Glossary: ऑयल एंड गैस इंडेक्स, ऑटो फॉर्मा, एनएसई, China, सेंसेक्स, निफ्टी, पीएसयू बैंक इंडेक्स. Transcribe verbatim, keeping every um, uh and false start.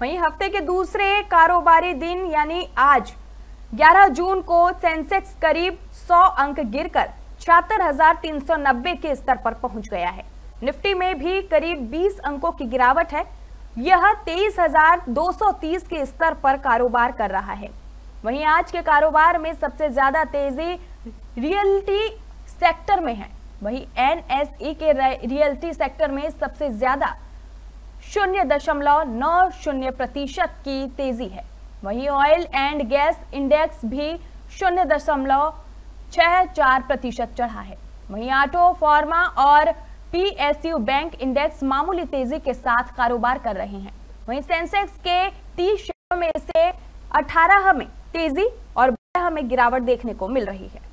वहीं हफ्ते के दूसरे कारोबारी दिन यानी आज ग्यारह जून को सेंसेक्स करीब सौ अंक गिरकर छिहत्तर हजार तीन सौ नब्बे के स्तर पर पहुंच गया है। निफ्टी में भी करीब बीस अंकों की गिरावट है। यह तेईस हजार दो सौ तीस के स्तर पर कारोबार कर रहा है। वहीं आज के कारोबार में सबसे ज्यादा तेजी रियल्टी सेक्टर में है। वहीं एनएसई के रियल्टी सेक्टर में सबसे ज्यादा शून्य दशमलव नौ शून्य प्रतिशत की तेजी है। वहीं ऑयल एंड गैस इंडेक्स भी शून्य दशमलव छह चार प्रतिशत चढ़ा है। वहीं ऑटो फॉर्मा और पीएसयू बैंक इंडेक्स मामूली तेजी के साथ कारोबार कर रहे हैं। वहीं सेंसेक्स के तीस शेयरों में से अठारह में तेजी और बारह में गिरावट देखने को मिल रही है।